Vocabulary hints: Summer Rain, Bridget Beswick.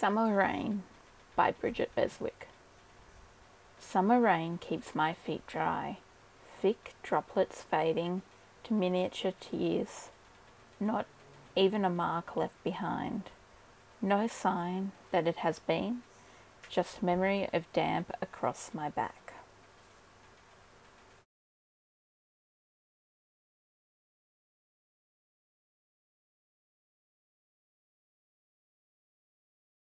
Summer Rain by Bridget Beswick. Summer rain keeps my feet dry, thick droplets fading to miniature tears, not even a mark left behind. No sign that it has been, just memory of damp across my back.